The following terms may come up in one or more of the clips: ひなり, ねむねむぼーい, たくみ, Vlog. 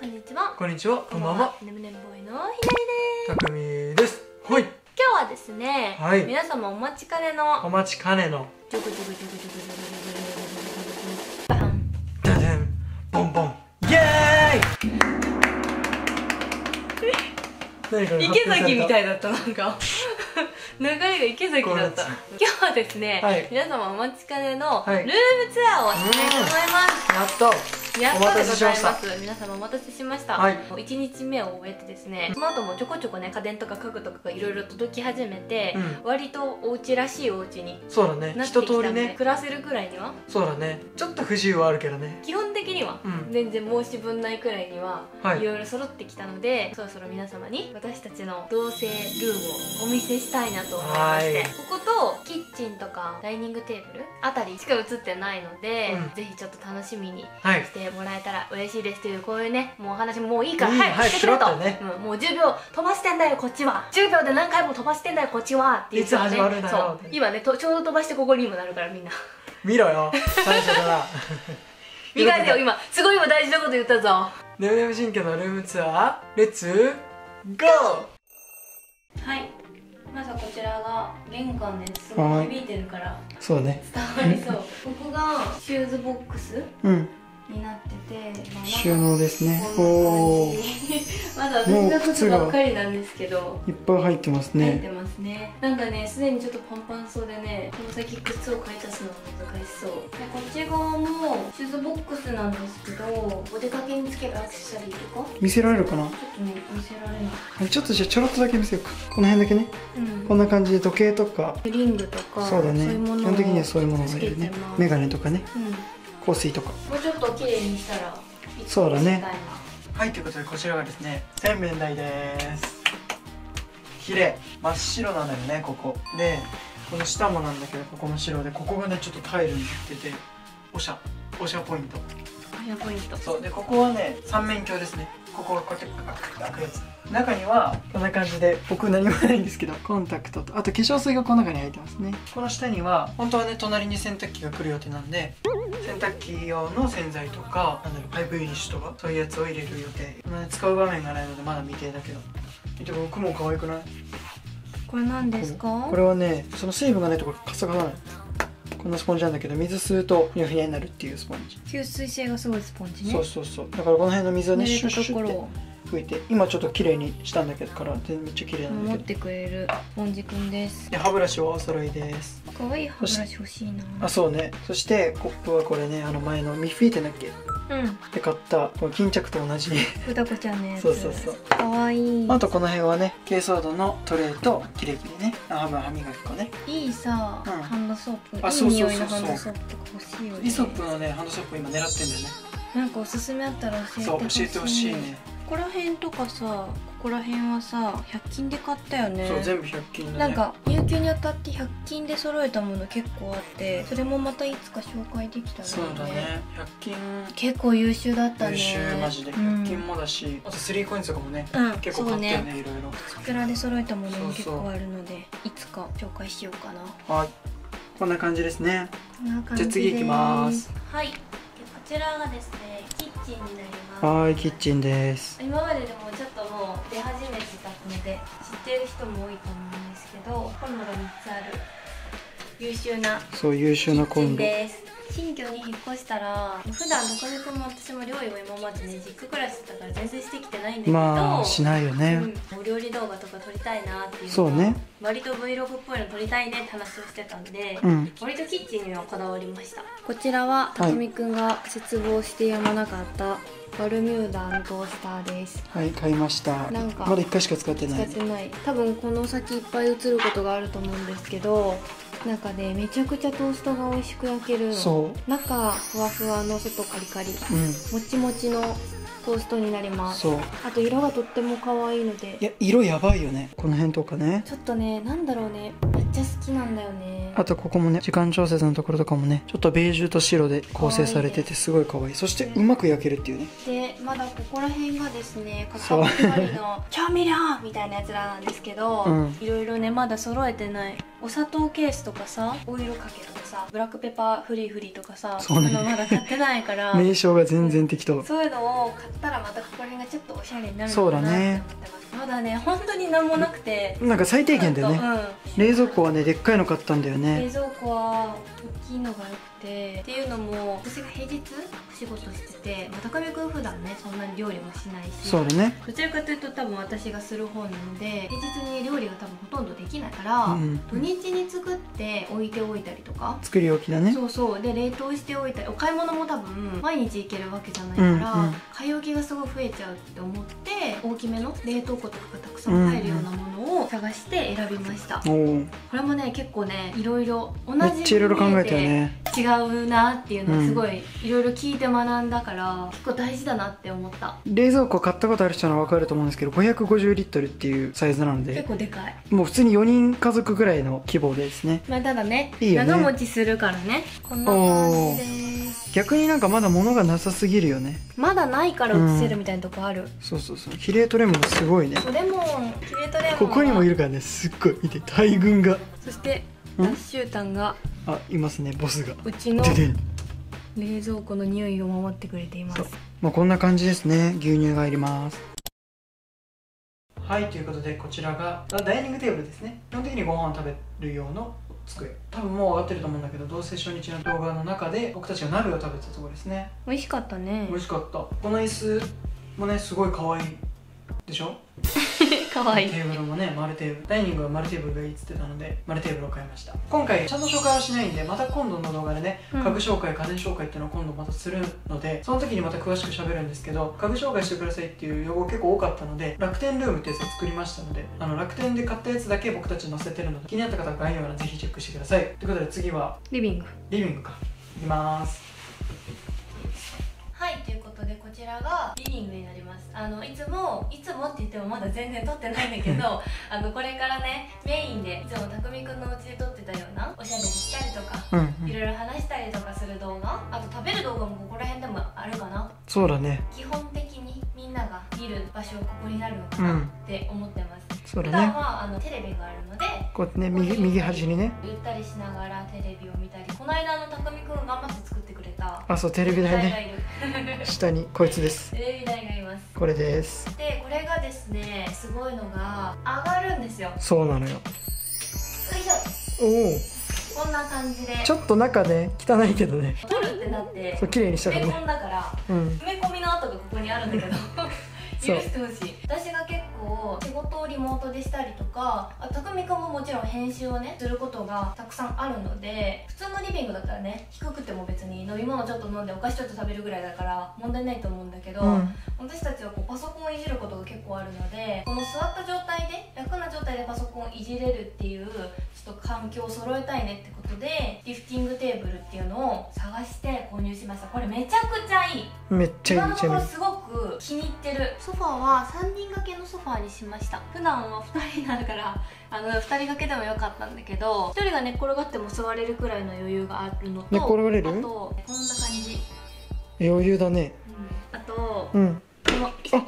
こんにちは。こんにちは。こんばんは。ねむねむボーイのひなりです。たくみです。はい。今日はですね、はい、皆様お待ちかねの。お待ちかねの。ジョグジョグジョグジョグジョグジョグ。バン。ダダン。ボンボン。イエーイ。池崎みたいだった、なんか。流れが池崎だった。今日はですね、はい、皆様お待ちかねのルームツアーをしたいと思います。やった。お待たせしました。皆様お待たせしました。1日目を終えてですね、その後もちょこちょこね、家電とか家具とかがいろいろ届き始めて、割とお家らしいお家に、そうだね、一通りね、暮らせるくらいには、そうだね、ちょっと不自由はあるけどね、基本的には全然申し分ないくらいにはいろいろ揃ってきたので、そろそろ皆様に私たちの同棲ルームをお見せしたいなと思いまして、こことキッチンとかダイニングテーブルあたりしか映ってないので、ぜひちょっと楽しみにしてもらえたら嬉しいですという、こういうね、もうお話ももういいから早くしてくれと、もう10秒飛ばしてんだよこっちは、10秒で何回も飛ばしてんだよこっちはっていう、いつ始まるんだよ、今ねちょうど飛ばしてここにもなるから、みんな見ろよ最初から見返せよ、今すごい今大事なこと言ったぞ。ねむねむ神家のルームツアーレッツゴー。はい、まずはこちらが玄関です。すごい響いてるからそうね、伝わりそう。ここがシューズボックスになってて、収納ですね。おお。まだ私の靴ばっかりなんですけど、いっぱい入ってますね。入ってますね。なんかね、すでにちょっとパンパンそうでね、この先靴を買い足すのは難しそう。で、こっち側もシューズボックスなんですけど、お出かけにつけるアクセサリーとか。見せられるかな。ちょっとね、見せられない。ちょっとじゃあちょろっとだけ見せようか。この辺だけね。こんな感じで時計とか。リングとか。そうだね。基本的にはそういうものがいるね。メガネとかね。香水とか。もうちょっと綺麗にしたら。そうだね。はい、ということで、こちらがですね、洗面台です。綺麗、真っ白なんだよね、ここ。で、この下もなんだけど、ここも白で、ここがね、ちょっとタイルになってて。おしゃポイント。おしゃポイント。そう、で、ここはね、三面鏡ですね。ここがこうやって、開くやつ。中にはこんな感じで、僕何もないんですけど、コンタクトと、あと化粧水がこの中に入ってますね。この下には本当はね、隣に洗濯機が来る予定なんで、洗濯機用の洗剤とか、なんだろう、パイプウィッシュとかそういうやつを入れる予定、まあね、使う場面がないのでまだ未定だけど、見て、僕も可愛くない？これ何ですか？これはね、その水分がないところカサカサない、こんなスポンジなんだけど、水吸うとふにゃふにゃになるっていうスポンジ、吸水性がすごいスポンジね。そうそうそう、だからこの辺の水をね、シュッシュッって拭いて、今ちょっと綺麗にしたんだけど、からめっちゃ綺麗なんだけど、持ってくれるスポンジくんです。で、歯ブラシはお揃いです。可愛い歯ブラシ欲しいなあ。そうね。そしてコップはこれね、あの前のミッフィーってなっけ、で買ったこの巾着と同じ歌子ちゃんのやつ。そうそうそう、可愛い。あとこの辺はね、珪藻土のトレイとキレイキレイね、歯磨き粉ね、いいさ、ハンドソープ、あ、そうそうそうそう、いい匂いのハンドソープとか欲しいよね。イソップのね、ハンドソープ今狙ってんだよね。なんかおすすめあったら教えてほしい。そう、教えてほしいね。ここら辺とかさ、ここら辺はさ、100均で買ったよね。そう、全部100均だね。なんか入居にあたって100均で揃えたもの結構あって、それもまたいつか紹介できたらいいね。そうだね、100均結構優秀だったね。優秀、マジで100均もだし、あと3コインとかもね、結構買ったよね、いろいろ。そちらで揃えたものも結構あるので、いつか紹介しようかな。はい、こんな感じですね。じゃあ次行きます。はい、こちらがですね、キッチンになります。はい、キッチンです。今まででもちょっともう出始めてたので知ってる人も多いと思うんですけど、コンロが3つある優秀なキッチンです。新居に引っ越したら、普段どこでも私も料理を今までね、実家暮らしだから全然してきてないんだけど、まあしないよね、お料理動画とか撮りたいなっていう、そうね、割と Vlog っぽいの撮りたいねって話をしてたんで、割とキッチンにはこだわりました。こちらはたくみくんが絶望してやまなかったバルミューダのトースターです。はい、買いました。なんかまだ1回しか使ってない。多分この先いっぱい映ることがあると思うんですけど、なんかね、めちゃくちゃトーストが美味しく焼ける。そう。中ふわふわの外カリカリ、もちもちのトーストになります。そう。あと色がとっても可愛いので。いや、色やばいよね。この辺とかね。ちょっとね、なんだろうね。めっちゃ好きなんだよね。あとここもね、時間調節のところとかもね、ちょっとベージュと白で構成されててすごい可愛い。そしてうまく焼けるっていうね。で、まだここら辺がですね、かかってばりの調味料みたいなやつらなんですけど、いろいろね、まだ揃えてない。お砂糖ケースとかさ、お色かけとかさ、ブラックペッパーフリーフリーとかさ、そういうのまだ買ってないから名称が全然適当。そういうのを買ったらまたここら辺がちょっとおしゃれになるのかなって思ってます。まだね、本当に何もなくて、なんか最低限でね、冷蔵庫はね、でっかいの買ったんだよね。冷蔵庫は大きいのが良くて、っていうのも私が平日仕事してて、高見くん普段ね、そんなに料理もしないし、そうだね、どちらかというと多分私がする方なので、平日に料理が多分ほとんどできないから、土日に作って置いておいたりとか、作り置きだね。そうそう、で冷凍しておいたり、お買い物も多分毎日行けるわけじゃないから、買い置きがすごい増えちゃうって思って、大きめの冷凍庫とかがたくさん入るようなものを探して選びました。これもね、結構ね、いろいろ同じもので違うなっていうのをすごいいろいろ聞いて学んだから、結構大事だなって思った。冷蔵庫買ったことある人は分かると思うんですけど、550リットルっていうサイズなので結構でかい。もう普通に4人家族ぐらいの規模ですね。まあただね、長持ちするからね。こんな感じです。逆になんかまだ物がなさすぎるよね。まだないから写せるみたいなとこある。そうそうそう。ヒレートレモンすごいね。レモン、ヒレートレモン。ここにもいるからね。すっごい見て、大群が。そして脱臭炭が。あ、いますね。ボスが。うちの冷蔵庫の匂いを守ってくれています。まあこんな感じですね。牛乳が入ります。はい、ということでこちらがダイニングテーブルですね。基本的にご飯を食べる用の。机、多分もう上がってると思うんだけど、どうせ初日の動画の中で僕たちが鍋を食べてたところですね。美味しかったね。美味しかった。この椅子もね、すごい可愛いでしょ可愛い。テーブルもね、丸テーブル、ダイニングは丸テーブルがいいっつってたので丸テーブルを買いました。今回ちゃんと紹介はしないんで、また今度の動画でね、家具紹介、家電紹介っていうのを今度またするので、その時にまた詳しく喋るんですけど、家具紹介してくださいっていう要望結構多かったので、楽天ルームってやつを作りましたので、楽天で買ったやつだけ僕たち載せてるので、気になった方は概要欄ぜひチェックしてください。ということで次はリビングかいきます。はい、ということでこちらがリビングになります。いつもって言ってもまだ全然撮ってないんだけど、これからね、メインでいつもたくみくんのお家で撮ってたようなおしゃべりしたりとか、いろいろ話したりとかする動画、あと食べる動画もここら辺でもあるかな。そうだね。基本的にみんなが見る場所ここになるのかなって思ってます。そうだね。普段はテレビがあるので、こうね、右端にね、ゆったりしながらテレビを見たり、この間たくみくん頑張って作ってくれた、あ、そう、テレビ台ね。下にこいつです。テレビ台がいます。これです。で、これがですね、すごいのが上がるんですよ。そうなのよ。よいしょ。おお。こんな感じで。ちょっと中ね、汚いけどね。取るってなって。そう、綺麗にしたからね。詰め込んだから。詰め込みの跡がここにあるんだけど。許してほしい。私が結構仕事をリモートでしたりとか、あ、たくみくんももちろん編集をねすることがたくさんあるので、普通のリビングだったらね、低くても別に飲み物ちょっと飲んでお菓子ちょっと食べるぐらいだから問題ないと思うんだけど、私たちはこうパソコンをいじることが結構あるので、この座った状態で楽な状態でパソコンをいじれるっていうちょっと環境を揃えたいねってことで、リフティングテーブルっていうのを探して購入しました。これめちゃくちゃいい。めっちゃいい。今のところすごく気に入ってる。ソファーは3人掛けのソファーにしました。普段は2人になるから2人掛けでもよかったんだけど、1人が寝っ転がっても座れるくらいの余裕があるのと、寝っ転がれる？あとこんな感じ、余裕だね、あと、あ、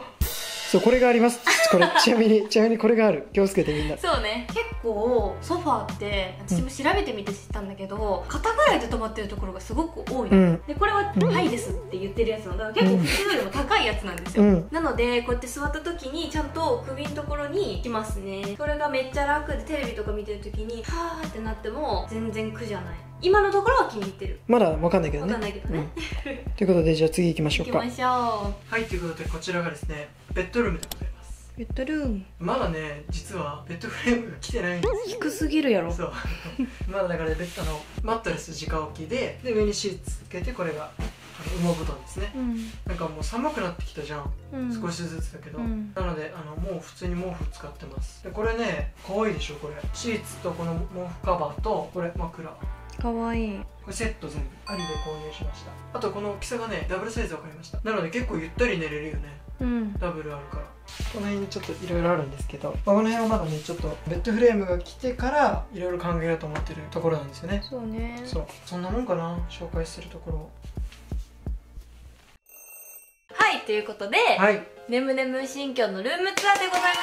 そう、これがあります。これちなみにこれがある。気をつけてみんな。そうね、結構ソファーって私も調べてみて知ったんだけど、肩ぐらいで止まってるところがすごく多いので、これは「はいです」って言ってるやつなのだから、結構普通よりも高いやつなんですよ。なのでこうやって座った時にちゃんと首のところにきますね。これがめっちゃ楽で、テレビとか見てる時にはーってなっても全然苦じゃない。今のところは気に入ってる。まだわかんないけどね。わかんないけどね。ということでじゃあ次行きましょうか。行きましょう。はい、ということでこちらがですね、ベッドルームでございます。ベッドルームまだね、実はベッドフレームが来てないんですよ。低すぎるやろ。そうまだだからベッドのマットレス直置きで、上にシーツつけて、これが羽毛布団ですね、なんかもう寒くなってきたじゃん、少しずつだけど、なのでもう普通に毛布使ってます。でこれね、可愛いでしょ。これシーツとこの毛布カバーとこれ枕、かわいい。これセット全部ありで購入しました。あとこの大きさがね、ダブルサイズを買いました。なので結構ゆったり寝れるよね。ダブルあるから。この辺にちょっといろいろあるんですけど、この辺はまだね、ちょっとベッドフレームが来てからいろいろ考えようと思ってるところなんですよね。そうね。そう、そんなもんかな、紹介するところ。はい、ということで、ねむねむ新居のルームツアーでございまし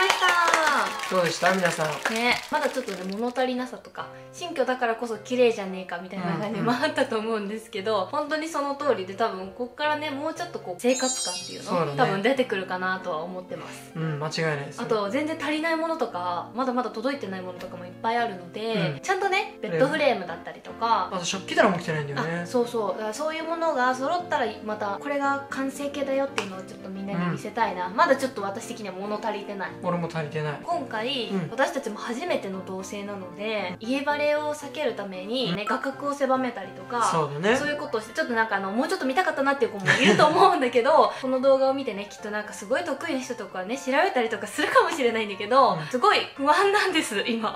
た。どうでした皆さん。ね、まだちょっとね物足りなさとか、新居だからこそ綺麗じゃねえかみたいな感じもあったと思うんですけど、本当にその通りで、多分こっからねもうちょっとこう生活感っていうの、多分出てくるかなとは思ってます。うん、間違いないです。あと全然足りないものとか、まだまだ届いてないものとかもいっぱいあるので、ちゃんとねベッドフレームだったりとか、あと食器棚も来てないんだよね。そうそう。だからそういうものが揃ったらまたこれが完成形だよっていうのをちょっとみんなに見せたいな。まだちょっと私的には物足りてない。俺も足りてない。今回、私たちも初めての同棲なので、家バレを避けるためにね、画角を狭めたりとか、そういうことをして、ちょっとなんかもうちょっと見たかったなっていう子もいると思うんだけど、この動画を見てね、きっとなんかすごい得意な人とかね、調べたりとかするかもしれないんだけど、すごい不安なんです今。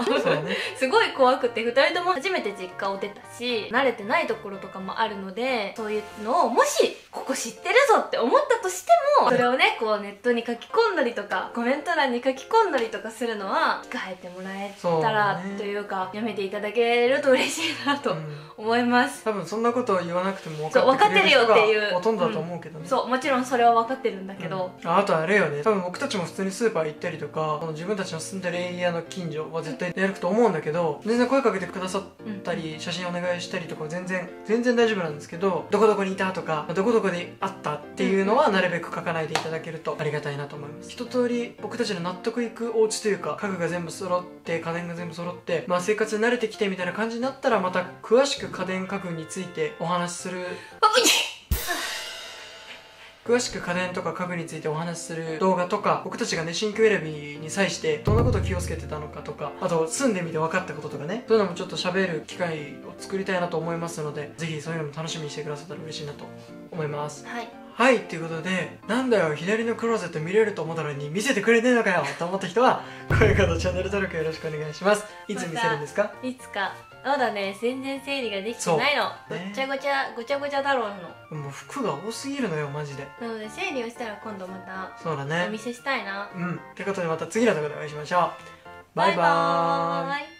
すごい怖くて、2人とも初めて実家を出たし、慣れてないところとかもあるので、そういうのをもしここ知ってるぞって思ったとしても、それをねこうネットに書き込んだりとかコメント欄に書き込んだりとかするのは控えてもらえたら、というかやめていただけると嬉しいなと思います、うん、多分そんなことを言わなくても分かってるよっていうほとんどだと思うけどね、うん、そうもちろんそれは分かってるんだけど、うん、あとあれよね、多分僕たちも普通にスーパー行ったりとか自分たちの住んでるエリアの近所は絶対やると思うんだけど、全然声かけてくださったり、うん、写真お願いしたりとか全然大丈夫なんですけど、どこどこにいたとかどこどこであったっていうのはなるべく書かないでいただけるとありがたいなと思います。一通り僕たちの納得いくお家というか、家具が全部揃って家電が全部揃って、まあ、生活に慣れてきてみたいな感じになったら、また詳しく家電家具についてお話しする詳しく家電とか家具についてお話しする動画とか、僕たちがね新居選びに際してどんなことを気をつけてたのかとか、あと住んでみて分かったこととかね、そういうのもちょっと喋る機会を作りたいなと思いますので、ぜひそういうのも楽しみにしてくださったら嬉しいなと思います。はいはい、ということで、なんだよ、左のクローゼット見れると思ったのに見せてくれねえのかよと思った人は、高評価とチャンネル登録よろしくお願いします。いつ見せるんですか？いつか。まだね、全然整理ができてないの。ごちゃごちゃだろうの。もう服が多すぎるのよ、マジで。なので、整理をしたら今度また、そうだね。お見せしたいな。うん。ってことで、また次の動画でお会いしましょう。バイバーイ。